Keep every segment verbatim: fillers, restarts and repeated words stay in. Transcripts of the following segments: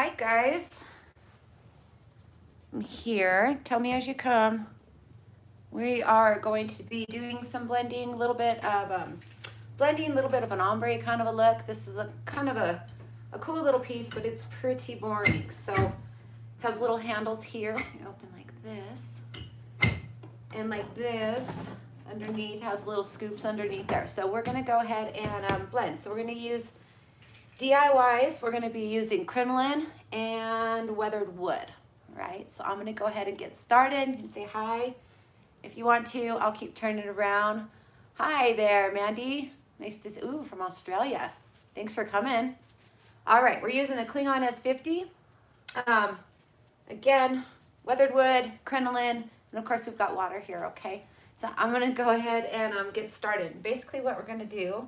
Hi guys, I'm here. Tell me as you come. We are going to be doing some blending, a little bit of um, blending, a little bit of an ombre kind of a look. This is a kind of a, a cool little piece, but it's pretty boring. So it has little handles here. You open like this and like this. Underneath has little scoops underneath there. So we're gonna go ahead and um, blend. So we're gonna use D I Ys, we're gonna be using crinoline and weathered wood, right? So I'm gonna go ahead and get started. You can say hi if you want to. I'll keep turning around. Hi there, Mandy. Nice to see, ooh, from Australia. Thanks for coming. All right, we're using a Klingon S fifty. Um, again, weathered wood, crinoline, and of course we've got water here, okay? So I'm gonna go ahead and um, get started. Basically what we're gonna do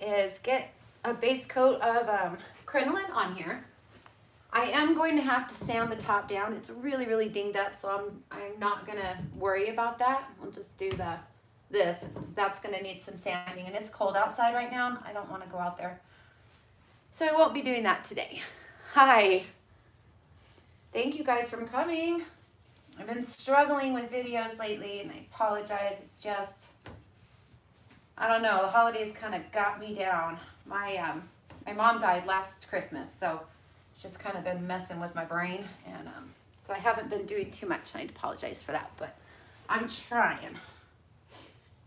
is get a base coat of um, crinoline on here. I am going to have to sand the top down. It's really, really dinged up, so I'm I'm not gonna worry about that. I'll just do the this, because that's gonna need some sanding, and it's cold outside right now. And I don't wanna go out there. So I won't be doing that today. Hi. Thank you guys for coming. I've been struggling with videos lately, and I apologize. It just, I don't know, the holidays kind of got me down. My um, my mom died last Christmas, so it's just kind of been messing with my brain, and um, so I haven't been doing too much. I apologize for that, but I'm trying.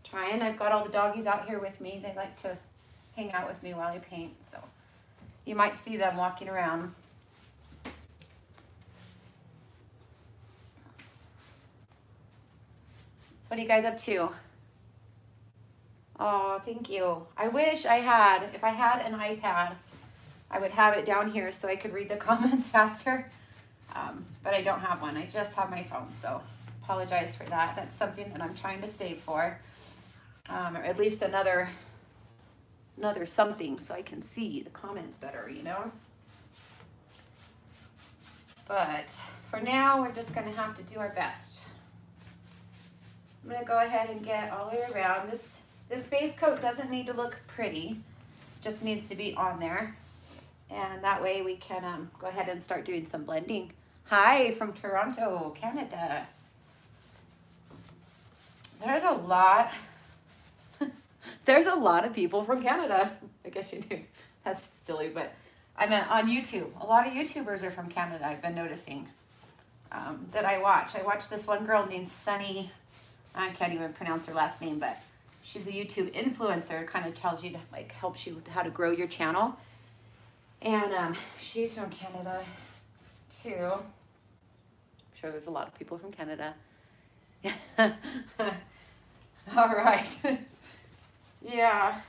Trying. I've got all the doggies out here with me. They like to hang out with me while I paint, so you might see them walking around. What are you guys up to? Oh, thank you. I wish I had, if I had an iPad, I would have it down here so I could read the comments faster. Um, but I don't have one. I just have my phone, so apologize for that. That's something that I'm trying to save for, um, or at least another, another something so I can see the comments better, you know? But for now, we're just gonna have to do our best. I'm gonna go ahead and get all the way around this. This base coat doesn't need to look pretty, just needs to be on there. And that way we can um, go ahead and start doing some blending. Hi from Toronto, Canada. There's a lot, there's a lot of people from Canada. I guess you do, that's silly, but I meant on YouTube. A lot of YouTubers are from Canada, I've been noticing, um, that I watch. I watch this one girl named Sunny, I can't even pronounce her last name, but she's a YouTube influencer, kind of tells you to, like, helps you how to grow your channel. And um, she's from Canada too. I'm sure there's a lot of people from Canada. All right. Yeah,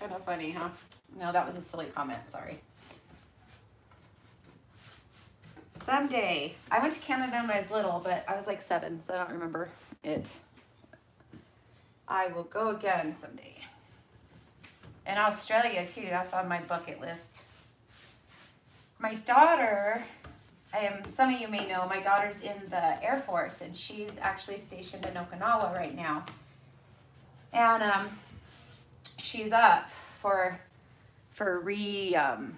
kind of funny, huh? No, that was a silly comment, sorry. Someday, I went to Canada when I was little, but I was like seven, so I don't remember it. I will go again someday. And Australia too, that's on my bucket list. My daughter, um, some of you may know, my daughter's in the Air Force and she's actually stationed in Okinawa right now. And um, she's up for, for re, um,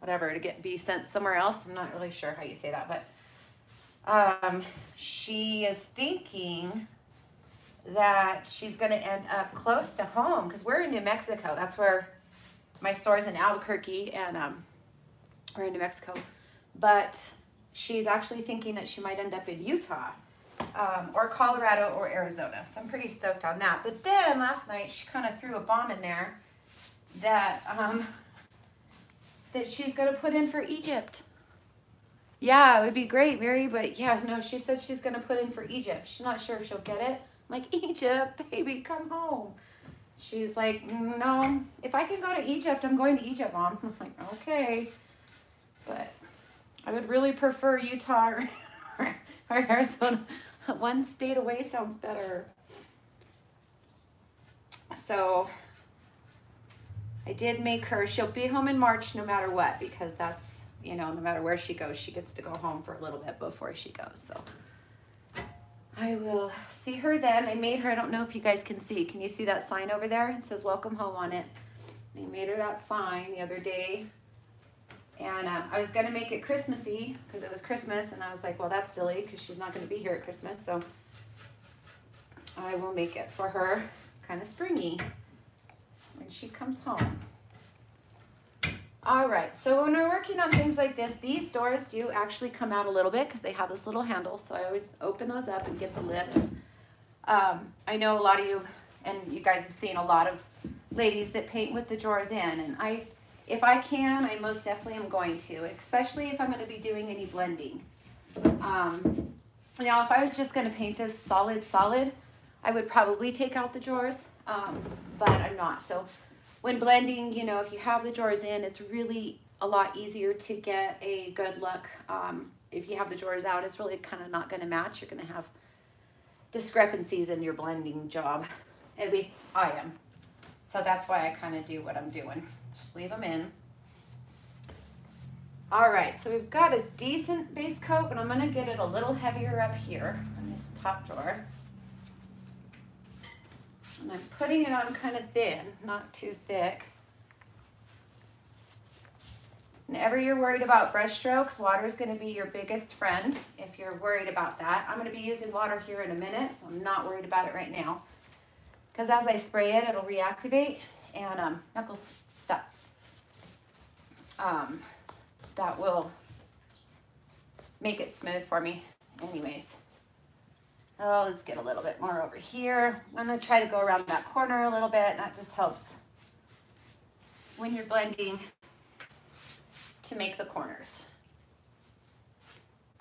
whatever, to get be sent somewhere else. I'm not really sure how you say that, but um, she is thinking that she's gonna end up close to home because we're in New Mexico. That's where my store is in Albuquerque, and um, we're in New Mexico. But she's actually thinking that she might end up in Utah um, or Colorado or Arizona. So I'm pretty stoked on that. But then last night she kind of threw a bomb in there that um, that she's gonna put in for Egypt. Yeah, it would be great, Mary, but yeah, no, she said she's gonna put in for Egypt. She's not sure if she'll get it. Like, Egypt, baby, come home. She's like, no, if I can go to Egypt, I'm going to Egypt, Mom. I'm like, okay. But I would really prefer Utah or Arizona. One state away sounds better. So I did make her, she'll be home in March no matter what, because that's, you know, no matter where she goes, she gets to go home for a little bit before she goes, so. I will see her then. I made her, I don't know if you guys can see. Can you see that sign over there? It says welcome home on it. I made her that sign the other day. And um, I was going to make it Christmassy because it was Christmas, and I was like, well, that's silly because she's not going to be here at Christmas, so I will make it for her kind of springy when she comes home. All right, so when we're working on things like this, these doors do actually come out a little bit because they have this little handle, so I always open those up and get the lips. Um, I know a lot of you, and you guys have seen a lot of ladies that paint with the drawers in, and I, if I can, I most definitely am going to, especially if I'm going to be doing any blending. Um, now, if I was just going to paint this solid, solid, I would probably take out the drawers, um, but I'm not. So when blending, you know, if you have the drawers in, it's really a lot easier to get a good look. Um, if you have the drawers out, it's really kind of not going to match. You're going to have discrepancies in your blending job. At least I am. So that's why I kind of do what I'm doing. Just leave them in. All right, so we've got a decent base coat, and I'm going to get it a little heavier up here on this top drawer. And I'm putting it on kind of thin, not too thick. Whenever you're worried about brush strokes, water is going to be your biggest friend if you're worried about that. I'm going to be using water here in a minute, so I'm not worried about it right now. Because as I spray it, it'll reactivate, and um, knuckles, stop. Um, that will make it smooth for me anyways. Oh, let's get a little bit more over here. I'm going to try to go around that corner a little bit. That just helps when you're blending to make the corners.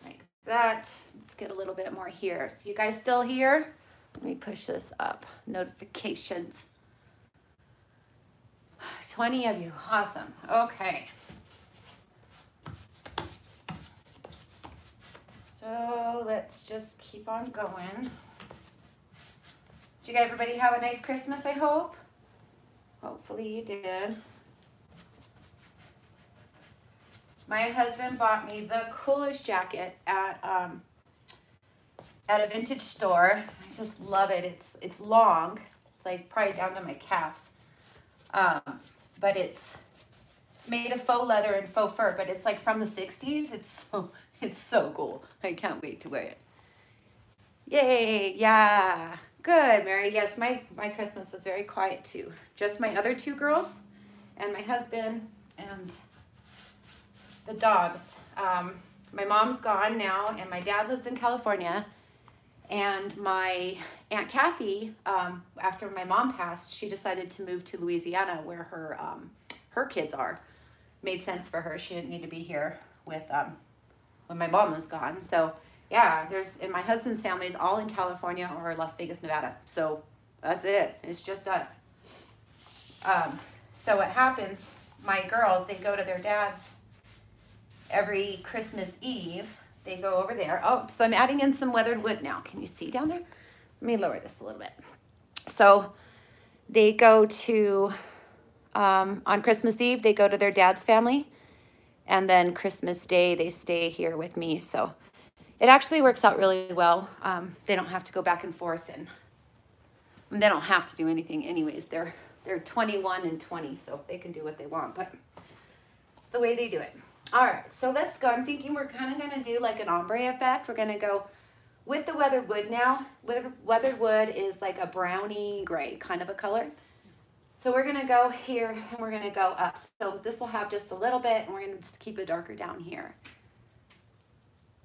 Like that. Let's get a little bit more here. So you guys still here? Let me push this up. Notifications. twenty of you. Awesome. Okay. So let's just keep on going. Did you guys, everybody, have a nice Christmas, I hope? Hopefully you did. My husband bought me the coolest jacket at um, at a vintage store. I just love it. It's it's long. It's like probably down to my calves. Um, but it's it's made of faux leather and faux fur, but it's like from the sixties. It's so it's so cool. I can't wait to wear it. Yay! Yeah. Good, Mary. Yes, my my Christmas was very quiet too. Just my other two girls, and my husband, and the dogs. Um, my mom's gone now, and my dad lives in California. And my Aunt Kathy, um, after my mom passed, she decided to move to Louisiana, where her um, her kids are. Made sense for her. She didn't need to be here with um, when my mom was gone. So yeah, there's and my husband's family is all in California or Las Vegas, Nevada. So that's it. It's just us. Um, so what happens? My girls, they go to their dad's every Christmas Eve. They go over there. Oh, so I'm adding in some weathered wood now. Can you see down there? Let me lower this a little bit. So they go to, um, on Christmas Eve, they go to their dad's family. And then Christmas Day, they stay here with me. So it actually works out really well. Um, they don't have to go back and forth. And they don't have to do anything anyways. They're, they're twenty-one and twenty, so they can do what they want. But it's the way they do it. All right, so let's go. I'm thinking we're kind of going to do like an ombre effect. We're going to go with the weathered wood now. Weathered wood is like a browny gray kind of a color. So we're going to go here and we're going to go up. So this will have just a little bit, and we're going to just keep it darker down here.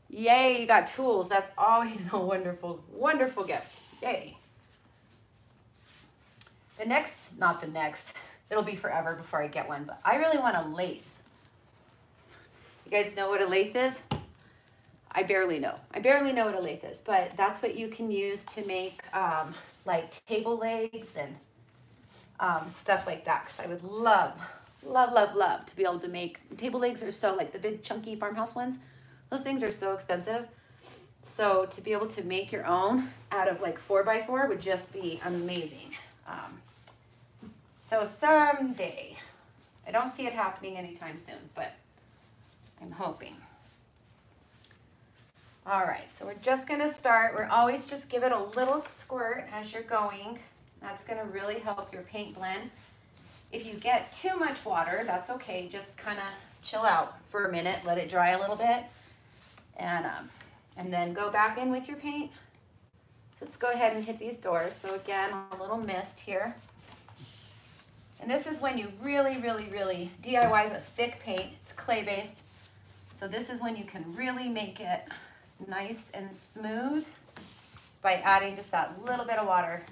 Yay, you got tools. That's always a wonderful, wonderful gift. Yay. The next, not the next, it'll be forever before I get one, but I really want a lathe. You guys know what a lathe is? I barely know. I barely know what a lathe is, but that's what you can use to make um, like table legs and um, stuff like that. Because I would love, love, love, love to be able to make table legs. Are so like the big chunky farmhouse ones. Those things are so expensive. So to be able to make your own out of like four by four would just be amazing. Um, so someday, I don't see it happening anytime soon, but I'm hoping. All right, so we're just going to start. We're always just give it a little squirt as you're going. That's going to really help your paint blend. If you get too much water, that's okay. Just kind of chill out for a minute, let it dry a little bit, and um, and then go back in with your paint. Let's go ahead and hit these doors. So again, a little mist here. And this is when you really, really, really D I Y is a thick paint. It's clay-based. So this is when you can really make it nice and smooth by adding just that little bit of water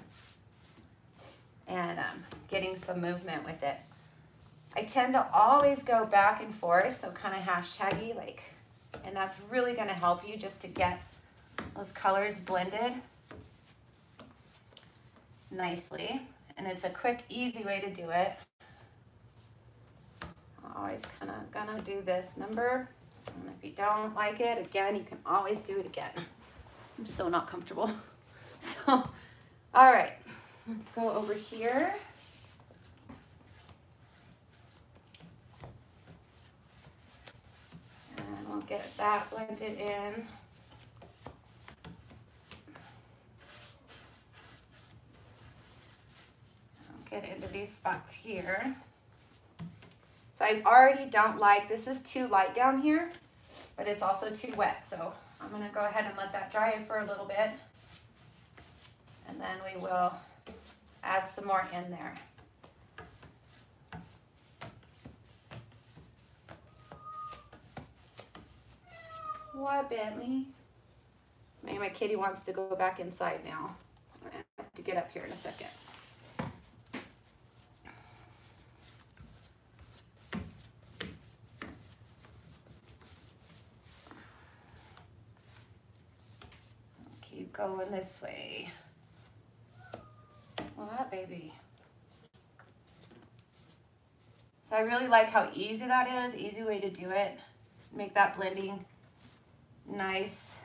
and um, getting some movement with it. I tend to always go back and forth, so kind of hashtaggy, like, and that's really gonna help you just to get those colors blended nicely. And it's a quick, easy way to do it. I'm always kind of gonna do this number. And if you don't like it, again, you can always do it again. I'm so not comfortable. So, all right, let's go over here. And we'll get that blended in. I'll get into these spots here. So I already don't like, this is too light down here, but it's also too wet, so I'm gonna go ahead and let that dry for a little bit, and then we will add some more in there. What, Bentley? Maybe my kitty wants to go back inside now. I'm gonna have to get up here in a second. Going this way. What, baby? So I really like how easy that is, easy way to do it. Make that blending nice.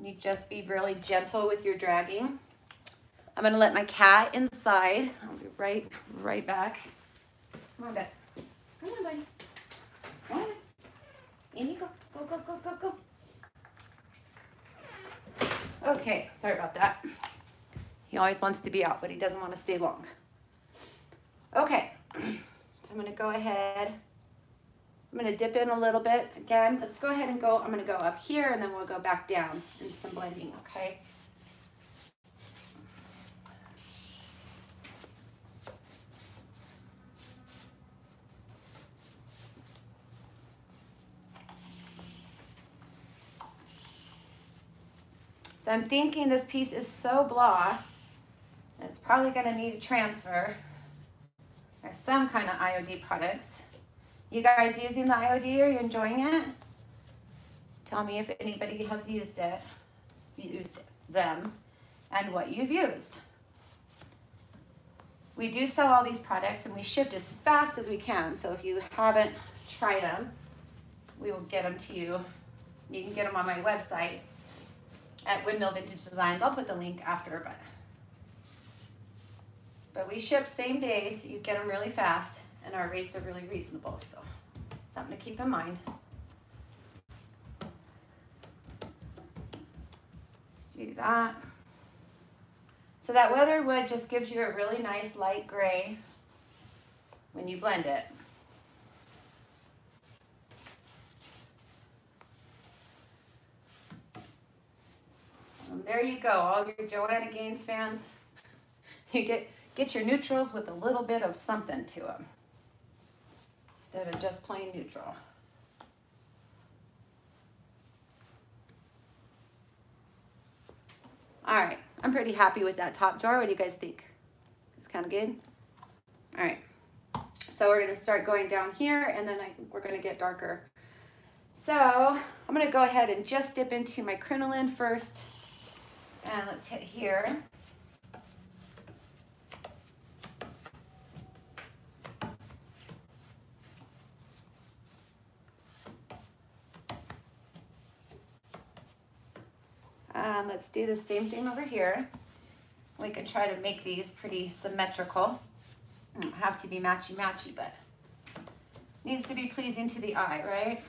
You just be really gentle with your dragging. I'm gonna let my cat inside. I'll be right, right back. Come on, bud. Come on, buddy. Come on. In you go. Go, go, go, go, go. Okay, sorry about that. He always wants to be out, but he doesn't want to stay long. Okay, so I'm gonna go ahead. I'm gonna dip in a little bit. Again, let's go ahead and go, I'm gonna go up here and then we'll go back down and some blending, okay? So I'm thinking this piece is so blah, it's probably gonna need a transfer or some kind of I O D products. You guys using the I O D? Are you enjoying it? Tell me if anybody has used it, used them, and what you've used. We do sell all these products and we ship as fast as we can. So if you haven't tried them, we will get them to you. You can get them on my website at Windmill Vintage Designs. I'll put the link after, but but we ship same day, so you get them really fast, and our rates are really reasonable, so something to keep in mind. Let's do that. So that weathered wood just gives you a really nice light gray when you blend it. There you go, all your Joanna Gaines fans. You get, get your neutrals with a little bit of something to them instead of just plain neutral. All right, I'm pretty happy with that top jar. What do you guys think? It's kind of good? All right, so we're gonna start going down here and then I think we're gonna get darker. So I'm gonna go ahead and just dip into my crinoline first. And let's hit here. Um, let's do the same thing over here. We can try to make these pretty symmetrical. They don't have to be matchy-matchy, but needs to be pleasing to the eye, right?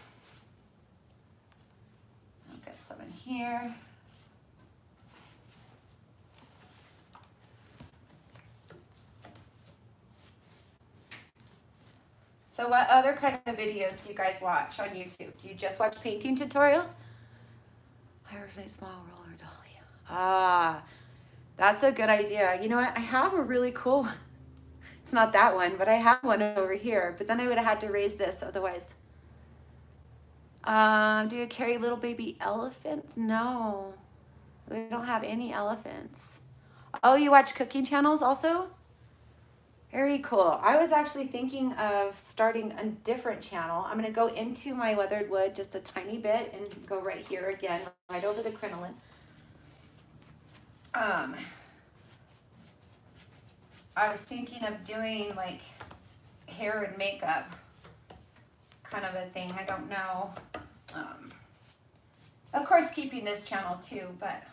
I'll get some in here. So what other kind of videos do you guys watch on YouTube? Do you just watch painting tutorials? I replace small roller dolly. Ah, that's a good idea. You know what? I have a really cool one. It's not that one, but I have one over here. But then I would have had to raise this otherwise. Um, do you carry little baby elephants? No, we don't have any elephants. Oh, you watch cooking channels also? Very cool. I was actually thinking of starting a different channel. I'm gonna go into my weathered wood just a tiny bit and go right here again, right over the crinoline. Um, I was thinking of doing like hair and makeup kind of a thing. I don't know. Um, of course, keeping this channel too, but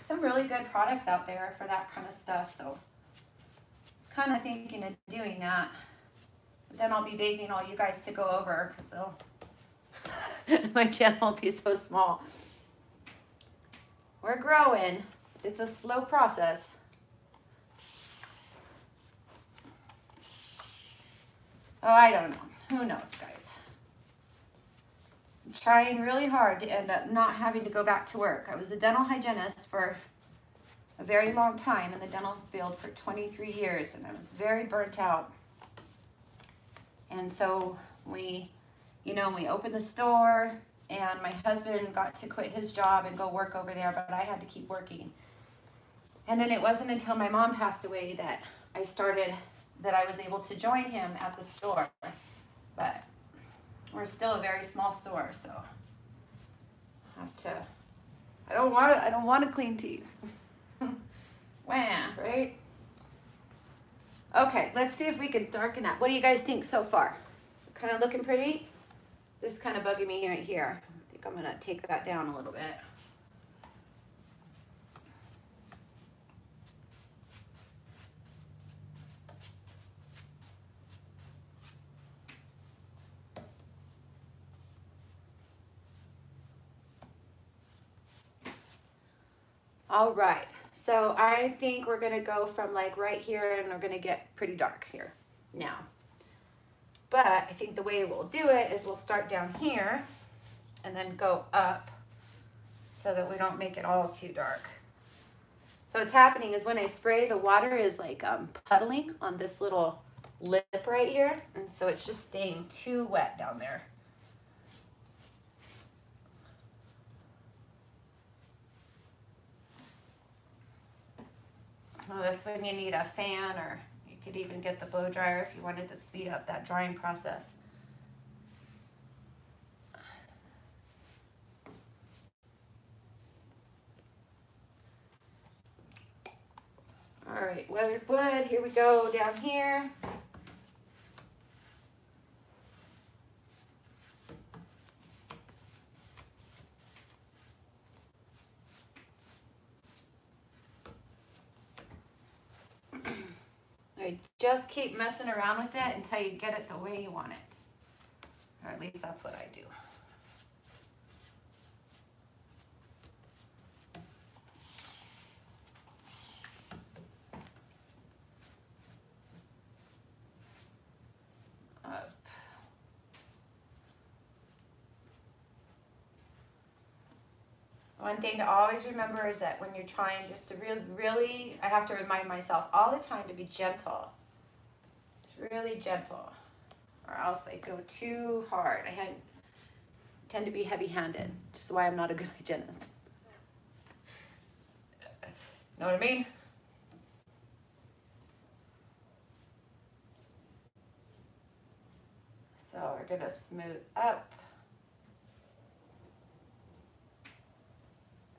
some really good products out there for that kind of stuff. So I was kind of thinking of doing that. But then I'll be begging all you guys to go over because my channel will be so small. We're growing. It's a slow process. Oh, I don't know. Who knows, guys? I'm trying really hard to end up not having to go back to work. I was a dental hygienist for a very long time in the dental field for twenty-three years, and I was very burnt out. And so we, you know, we opened the store, and my husband got to quit his job and go work over there, but I had to keep working. And then it wasn't until my mom passed away that I started, that I was able to join him at the store. But we're still a very small store, so I have to, I don't want to, I don't want to clean teeth. Wah, right? Okay, let's see if we can darken up. What do you guys think so far? Is it kind of looking pretty? This is kind of bugging me right here. I think I'm gonna take that down a little bit. All right, so I think we're gonna go from like right here and we're gonna get pretty dark here now. But I think the way we'll do it is we'll start down here and then go up so that we don't make it all too dark. So what's happening is when I spray, the water is like um, puddling on this little lip right here. And so it's just staying too wet down there. Well, that's when you need a fan, or you could even get the blow dryer if you wanted to speed up that drying process. All right, weathered wood, here we go down here. Just keep messing around with it until you get it the way you want it. Or at least that's what I do. Up. One thing to always remember is that when you're trying just to really, really, I have to remind myself all the time to be gentle. Really gentle, or else I go too hard. I had, tend to be heavy-handed, which is why I'm not a good hygienist. Know what I mean? So we're gonna smooth up.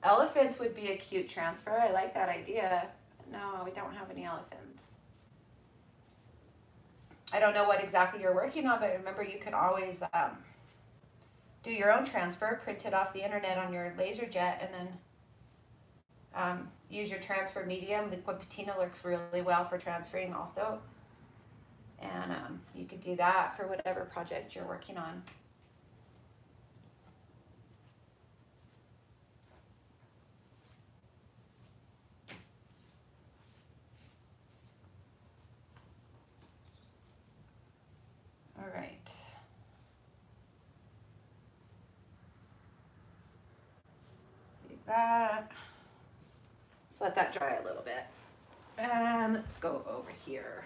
Elephants would be a cute transfer. I like that idea. No, we don't have any elephants. I don't know what exactly you're working on, but remember you can always um, do your own transfer, print it off the internet on your laser jet, and then um, use your transfer medium. Liquipatina works really well for transferring also. And um, you could do that for whatever project you're working on. that. Let's let that dry a little bit. And let's go over here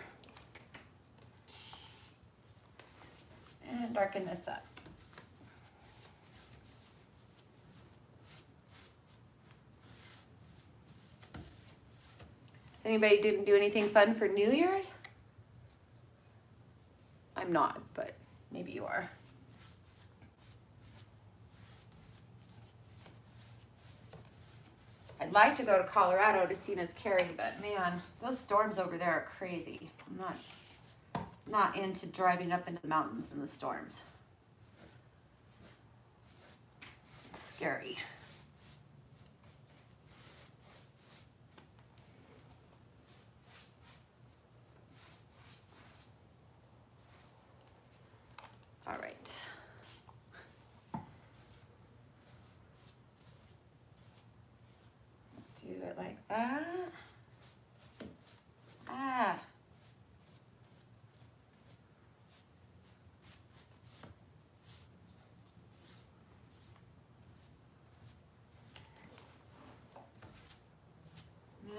and darken this up. So anybody didn't do anything fun for New Year's? I'm not, but maybe you are. I'd like to go to Colorado to see Miss Carrie, but man, those storms over there are crazy. I'm not, not into driving up into the mountains in the storms. It's scary. All right. Do it like that. Ah.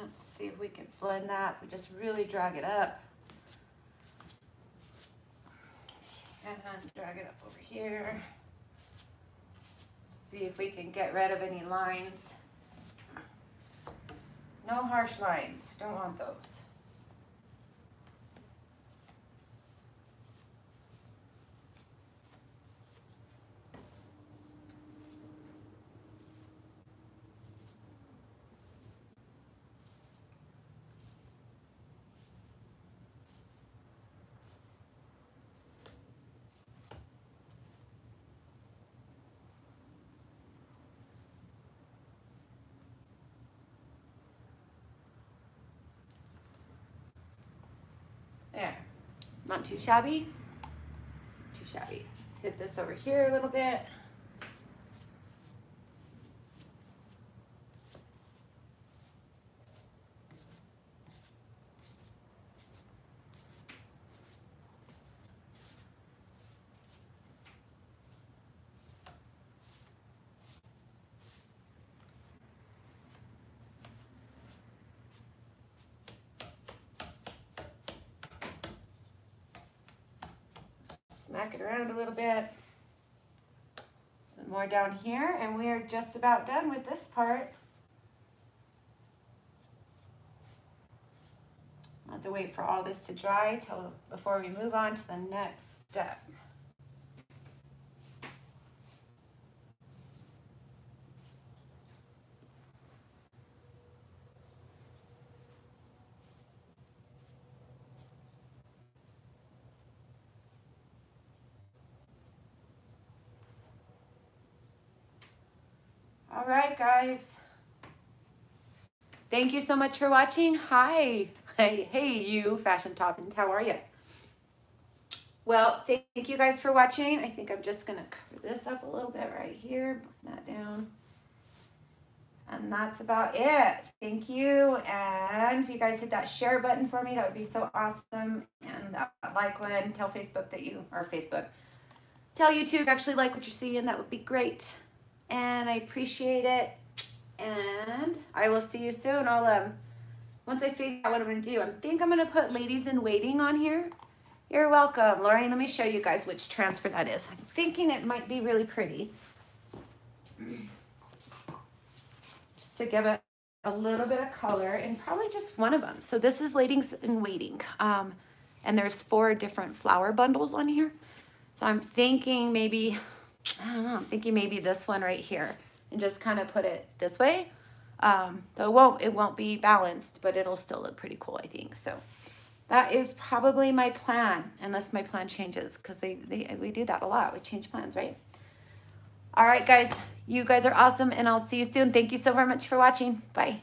Let's see if we can blend that. We just really drag it up. And drag it up over here. See if we can get rid of any lines. No harsh lines. Don't want those. Not too shabby, too shabby. Let's hit this over here a little bit. Smack it around a little bit. Some more down here, and we are just about done with this part. I'll have to wait for all this to dry till before we move on to the next step. All right, guys. Thank you so much for watching. Hi. Hey, hey, you fashion toppins. How are you? Well, thank you guys for watching. I think I'm just going to cover this up a little bit right here. Bring that down. And that's about it. Thank you. And if you guys hit that share button for me, that would be so awesome. And that like one. Tell Facebook that you, or Facebook. Tell YouTube actually like what you're seeing. That would be great. And I appreciate it, and I will see you soon. I'll um once I figure out what I'm gonna do, I think I'm gonna put Ladies in Waiting on here. You're welcome, Lauren. Let me show you guys which transfer that is. I'm thinking it might be really pretty, just to give it a little bit of color, and probably just one of them. So this is Ladies in Waiting, um and there's four different flower bundles on here. So I'm thinking maybe, I don't know, I'm thinking maybe this one right here, and just kind of put it this way. Um, so it won't, it won't be balanced, but it'll still look pretty cool, I think. So that is probably my plan, unless my plan changes, because they, they, we do that a lot. We change plans, right? All right, guys, you guys are awesome, and I'll see you soon. Thank you so very much for watching. Bye.